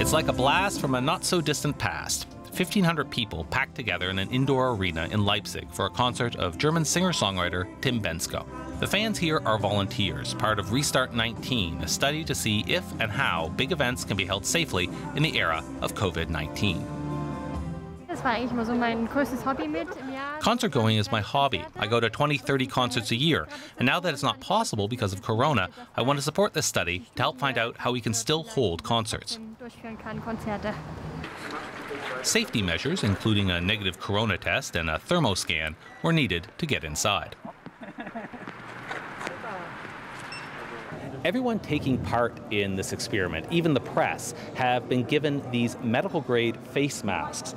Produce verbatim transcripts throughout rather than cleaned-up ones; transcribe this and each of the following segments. It's like a blast from a not-so-distant past. fifteen hundred people packed together in an indoor arena in Leipzig for a concert of German singer-songwriter Tim Bendzko. The fans here are volunteers, part of Restart nineteen, a study to see if and how big events can be held safely in the era of COVID nineteen. Concert going is my hobby. I go to twenty, thirty concerts a year, and now that it's not possible because of Corona, I want to support this study to help find out how we can still hold concerts. Safety measures, including a negative Corona test and a thermoscan, were needed to get inside. Everyone taking part in this experiment, even the press, have been given these medical-grade face masks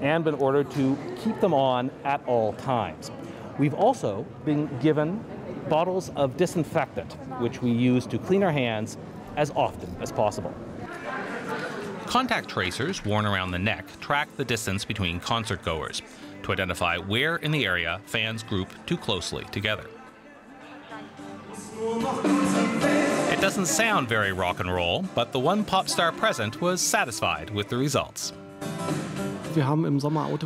and been ordered to keep them on at all times. We've also been given bottles of disinfectant, which we use to clean our hands as often as possible. Contact tracers worn around the neck track the distance between concert goers to identify where in the area fans group too closely together. It doesn't sound very rock and roll, but the one pop star present was satisfied with the results.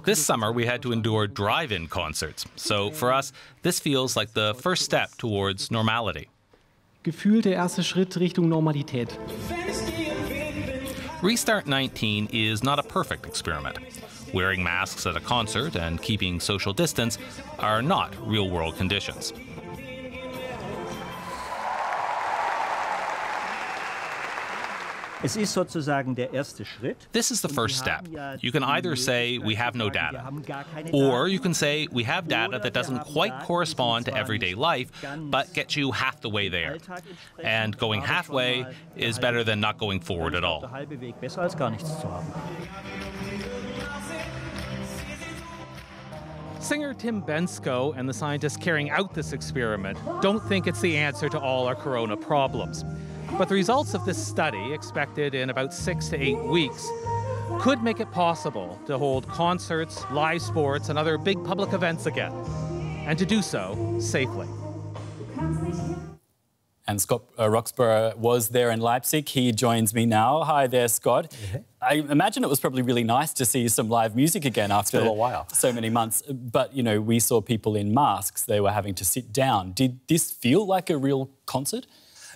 This summer we had to endure drive-in concerts, so for us this feels like the first step towards normality. Restart nineteen is not a perfect experiment. Wearing masks at a concert and keeping social distance are not real-world conditions. This is the first step. You can either say, we have no data, or you can say, we have data that doesn't quite correspond to everyday life, but gets you half the way there. And going halfway is better than not going forward at all. Singer Tim Bendzko and the scientists carrying out this experiment don't think it's the answer to all our corona problems. But the results of this study, expected in about six to eight weeks, could make it possible to hold concerts, live sports, and other big public events again, and to do so safely. And Scott uh, Roxborough was there in Leipzig. He joins me now. Hi there, Scott. Mm-hmm. I imagine it was probably really nice to see some live music again after a while. So many months. But, you know, we saw people in masks. They were having to sit down. Did this feel like a real concert?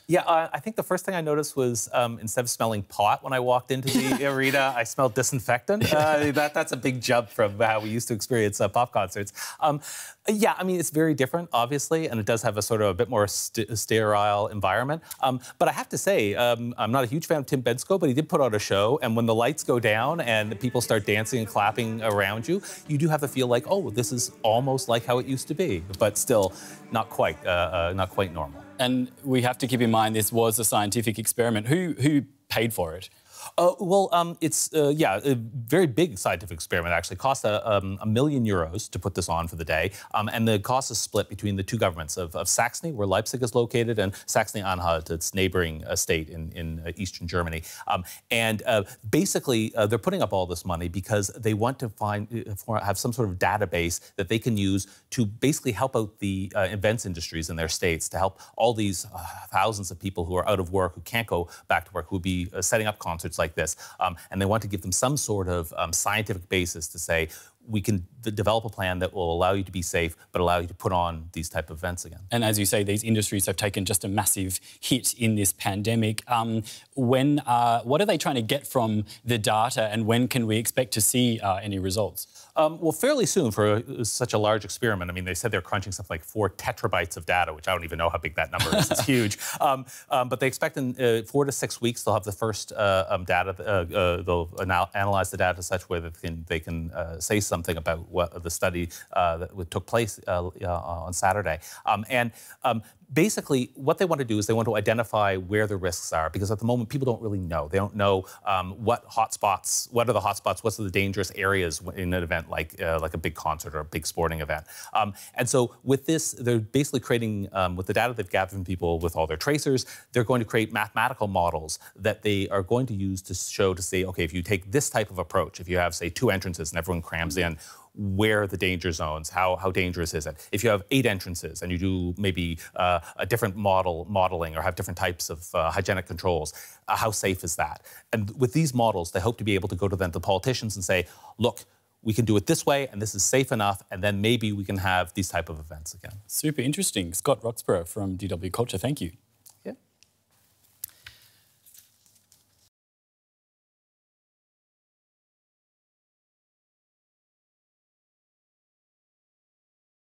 Yeah, uh, I think the first thing I noticed was um, instead of smelling pot when I walked into the arena, I smelled disinfectant. Uh, that, that's a big jump from how we used to experience uh, pop concerts. Um, yeah, I mean, it's very different, obviously, and it does have a sort of a bit more st sterile environment. Um, but I have to say, um, I'm not a huge fan of Tim Bendzko, but he did put on a show, and when the lights go down and the people start dancing and clapping around you, you do have to feel like, oh, this is almost like how it used to be, but still not quite, uh, uh, not quite normal. And we have to keep in mind this was a scientific experiment. Who, who paid for it? Uh, well, um, it's, uh, yeah, a very big scientific experiment, actually. It cost a, um, a million euros to put this on for the day. Um, and the cost is split between the two governments of, of Saxony, where Leipzig is located, and Saxony-Anhalt, its neighboring uh, state in, in uh, eastern Germany. Um, and uh, basically, uh, they're putting up all this money because they want to find, have some sort of database that they can use to basically help out the uh, events industries in their states, to help all these uh, thousands of people who are out of work, who can't go back to work, who would be uh, setting up concerts like this, um, and they want to give them some sort of um, scientific basis to say, we can develop a plan that will allow you to be safe, but allow you to put on these type of events again. And as you say, these industries have taken just a massive hit in this pandemic. Um, when, uh, what are they trying to get from the data, and when can we expect to see uh, any results? Um, well, fairly soon for a, such a large experiment. I mean, they said they're crunching something like four tetrabytes of data, which I don't even know how big that number is. It's huge. Um, um, but they expect in uh, four to six weeks they'll have the first uh, um, data. Uh, uh, they'll anal analyze the data such way that they can, they can uh, say something about what the study uh, that took place uh, uh, on Saturday. Um, and um, basically, what they want to do is they want to identify where the risks are, because at the moment people don't really know. They don't know um, what hotspots, what are the hotspots, what's the dangerous areas in an event like uh, like a big concert or a big sporting event. Um, and so with this, they're basically creating, um, with the data they've gathered from people with all their tracers, they're going to create mathematical models that they are going to use to show to say, okay, if you take this type of approach, if you have, say, two entrances and everyone crams in, where the danger zones, how, how dangerous is it? If you have eight entrances and you do maybe uh, a different model modeling or have different types of uh, hygienic controls, uh, how safe is that? And with these models, they hope to be able to go to then the politicians and say, look, we can do it this way, and this is safe enough, and then maybe we can have these type of events again. Super interesting. Scott Roxborough from D W Culture, thank you.